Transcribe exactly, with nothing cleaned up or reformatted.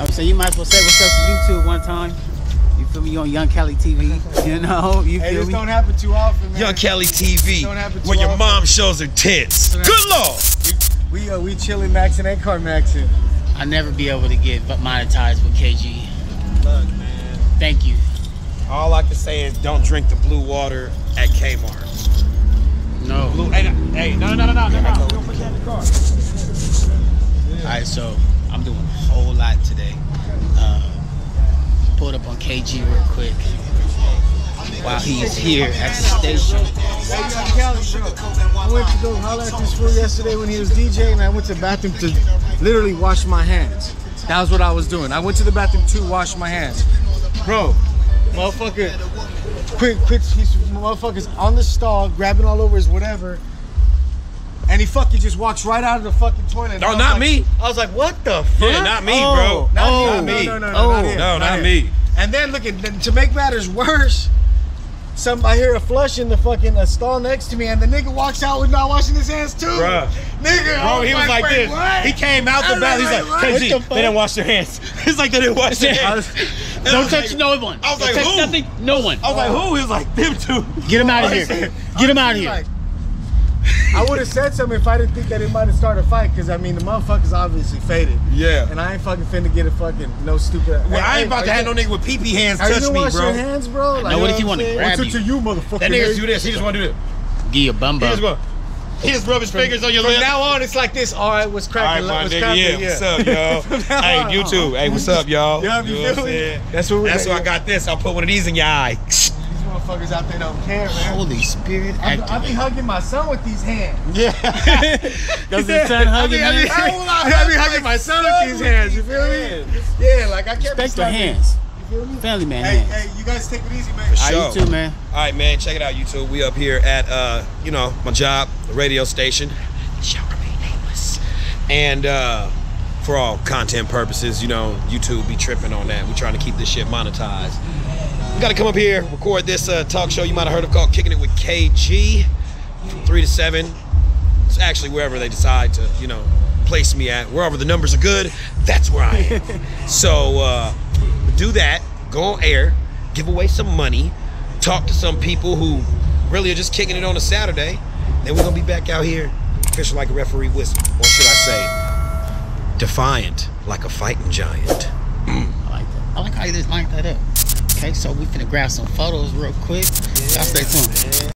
I'm saying you might as well say what's up to YouTube one time. You feel me? You on Yung Cali T V. You know? You hey, feel this me? Don't happen too often, man. Yung Cali T V. Don't happen too when often. Your mom shows her tits. Good lord. We we, uh, we chilling, maxing and car maxing. I'll never be able to get monetized with K G. Look, man. Thank you. All I can say is don't drink the blue water at Kmart. No. Blue, hey, hey, no, no, no, no, no, no. Don't put that in the car. Yeah. All right, so I'm doing a whole lot today. Uh, pulled up on K G real quick while he is here at the station. I went to go holler at this fool yesterday when he was DJing, and I went to the bathroom to literally wash my hands. That was what I was doing. I went to the bathroom to wash my hands. Bro, motherfucker, quick, quick, he's motherfuckers on the stall, grabbing all over his whatever. And he fucking just walks right out of the fucking toilet. No, not like, me. I was like, what the fuck? Yeah, not me, oh, bro. Not, oh, not me. No, no, no, no, oh, not, no, not, not me. And then, look at, to make matters worse, some, I hear a flush in the fucking uh, stall next to me, and the nigga walks out with not washing his hands, too. Bruh. Nigga, bro, he was like, like this. What? He came out the bathroom. He's like, K G, the they didn't wash their hands. It's like they didn't wash their hands. Don't touch like, no one. I was like, who? Nothing, no one. I was like, who? He was like, them two. Get him out of here. Get him out of here. I would have said something if I didn't think that it might have started a fight, because I mean the motherfucker's obviously faded. Yeah. And I ain't fucking finna get a fucking no stupid. Well, I ain't about to have no nigga with pee pee hands touch me, bro. Wash your hands, bro. Like, no, what if he want to grab you? What's it to you, motherfucker? That nigga do this. He just want to do this. Give you a bum bum. He just want to rub his fingers on your lips. From now on, it's like this. All right, what's cracking? All right, my nigga. Yeah, what's up, y'all? Hey, YouTube. Hey, what's up, y'all? That's what. That's why I got this. I'll put one of these in your eye. Motherfuckers out there don't care, man. Holy Spirit, I be hugging my son with these hands. Yeah. Does yeah. His son hug him? I be, I be, I be hugging my son with these hands, you feel me? Yeah, like I can't respect your hands. You feel me? Family man. Hey, hands. Hey, you guys take it easy, man. For sure. All right, you too, man. All right, man, check it out, YouTube. We up here at, uh, you know, my job, the radio station. It shall remain nameless. And uh, for all content purposes, you know, YouTube be tripping on that. We're trying to keep this shit monetized. We gotta come up here, record this uh, talk show you might have heard of called Kicking It With K G from three to seven. It's actually wherever they decide to, you know, place me at. Wherever the numbers are good, that's where I am. So uh, do that, go on air, give away some money, talk to some people who really are just kicking it on a Saturday. Then we're gonna be back out here, fishing like a referee whistle. Or should I say, defiant like a fighting giant. Mm. I like that. I like how you just lined that up. Okay, so we finna grab some photos real quick. Y'all stay tuned.